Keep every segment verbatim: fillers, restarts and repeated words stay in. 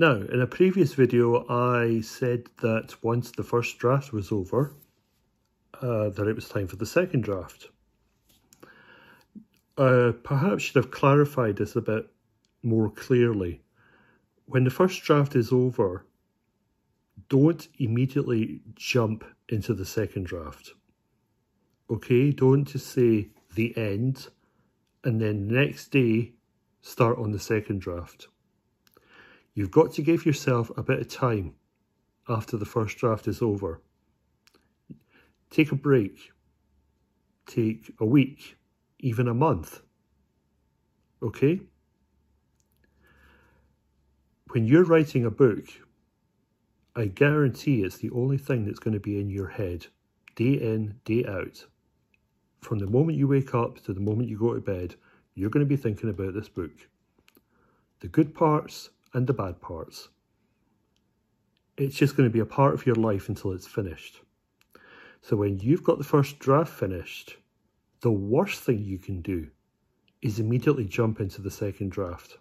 Now, in a previous video, I said that once the first draft was over, uh, that it was time for the second draft. Uh, perhaps should have clarified this a bit more clearly. When the first draft is over, don't immediately jump into the second draft. Okay, don't just say the end and then the next day start on the second draft. You've got to give yourself a bit of time after the first draft is over. Take a break. Take a week, even a month. Okay? When you're writing a book, I guarantee it's the only thing that's going to be in your head, day in, day out. From the moment you wake up to the moment you go to bed, you're going to be thinking about this book. The good parts and the bad parts. It's just going to be a part of your life until it's finished. So when you've got the first draft finished, the worst thing you can do is immediately jump into the second draft.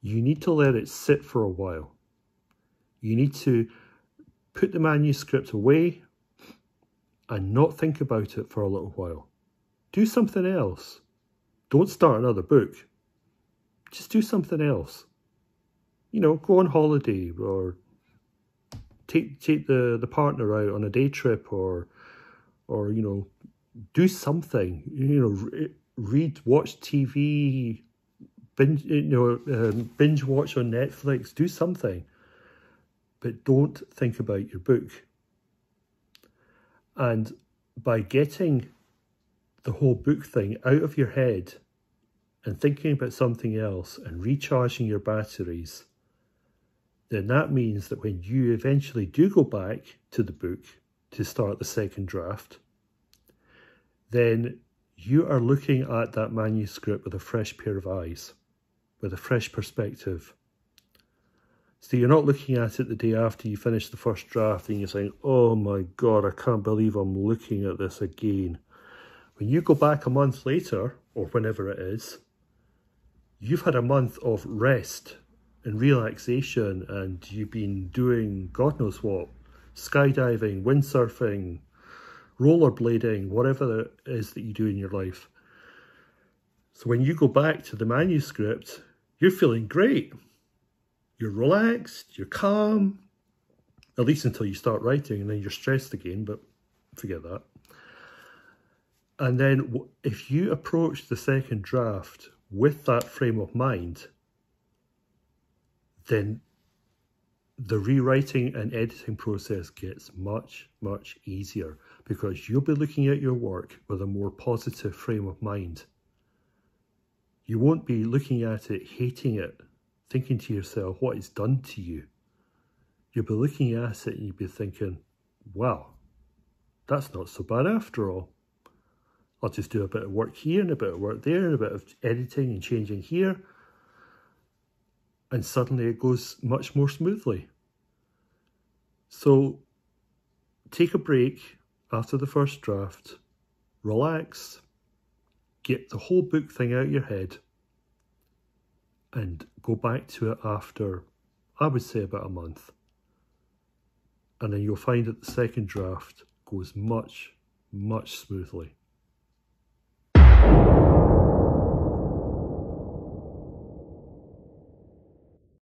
You need to let it sit for a while. You need to put the manuscript away and not think about it for a little while. Do something else. Don't start another book. Just do something else. You know, go on holiday or take take the, the partner out on a day trip or, or you know, do something. You know, re read, watch T V, binge, you know, um, binge watch on Netflix. Do something. But don't think about your book. And by getting the whole book thing out of your head and thinking about something else and recharging your batteries, then that means that when you eventually do go back to the book to start the second draft, then you are looking at that manuscript with a fresh pair of eyes, with a fresh perspective. So you're not looking at it the day after you finish the first draft and you're saying, oh my God, I can't believe I'm looking at this again. When you go back a month later, or whenever it is, you've had a month of rest and relaxation and you've been doing God knows what, skydiving, windsurfing, rollerblading, whatever it is that you do in your life. So when you go back to the manuscript, you're feeling great. You're relaxed, you're calm, at least until you start writing and then you're stressed again, but forget that. And then if you approach the second draft with that frame of mind, then the rewriting and editing process gets much, much easier because you'll be looking at your work with a more positive frame of mind. You won't be looking at it, hating it, thinking to yourself what it's done to you. You'll be looking at it and you'll be thinking, wow, that's not so bad after all. I'll just do a bit of work here and a bit of work there and a bit of editing and changing here. And suddenly it goes much more smoothly. So take a break after the first draft, relax, get the whole book thing out of your head and go back to it after, I would say, about a month. And then you'll find that the second draft goes much, much smoothly.